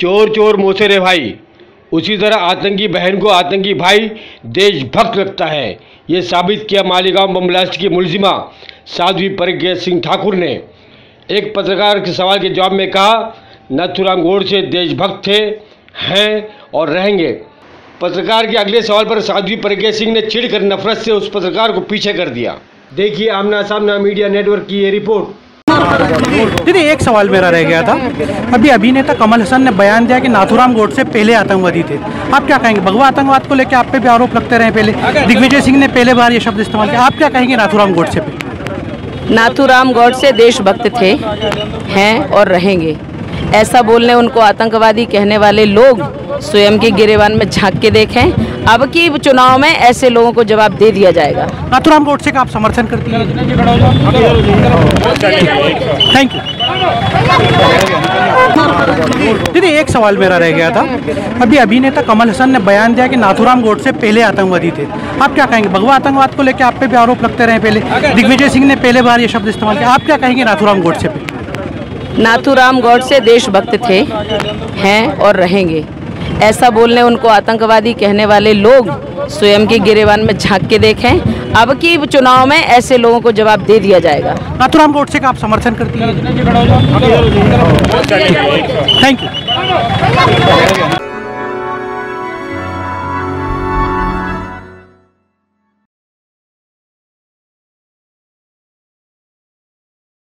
चोर चोर मोसेरे भाई, उसी तरह आतंकी बहन को आतंकी भाई देशभक्त लगता है। ये साबित किया मालेगांव बम ब्लास्ट की मुलजिमा साध्वी प्रज्ञा सिंह ठाकुर ने। एक पत्रकार के सवाल के जवाब में कहा, नथुराम गोड़से देशभक्त थे, हैं और रहेंगे। पत्रकार के अगले सवाल पर साध्वी प्रज्ञा सिंह ने चिढ़कर नफरत से उस पत्रकार को पीछे कर दिया। देखिए आमना सामना मीडिया नेटवर्क की ये रिपोर्ट। दीदी, एक सवाल मेरा रह गया था। अभी अभिनेता कमल हसन ने बयान दिया कि नथुराम गोड़से पहले आतंकवादी थे। आप क्या कहेंगे? भगवा आतंकवाद को लेकर आप पे भी आरोप लगते रहे। पहले दिग्विजय सिंह ने पहले बार ये शब्द इस्तेमाल किया। आप क्या कहेंगे नथुराम गोड़से पे? नथुराम गोड़से देशभक्त थे, हैं और रहेंगे। ऐसा बोलने उनको आतंकवादी कहने वाले लोग स्वयं के गिरेबान में झांक के देखें। अब की चुनाव में ऐसे लोगों को जवाब दे दिया जाएगा। नथुराम गोड़से का आप समर्थन करती हैं? Thank you. दीदी, एक सवाल मेरा रह गया था। अभी अभिनेता कमल हसन ने बयान दिया कि नथुराम गोड़से पहले आतंकवादी थे। आप क्या कहेंगे? भगवा आतंकवाद को लेकर आप पे भी आरोप लगते रहे। पहले दिग्विजय सिंह ने पहले बार ये शब्द इस्तेमाल किया। आप क्या कहेंगे नथुराम गोड़से पे? नथुराम गोड़से देशभक्त थे, हैं और रहेंगे। ऐसा बोलने उनको आतंकवादी कहने वाले लोग स्वयं के गिरेबान में झांक के देखें। अब की चुनाव में ऐसे लोगों को जवाब दे दिया जाएगा। नथुराम गोड़से का आप समर्थन करती हैं? Thank you.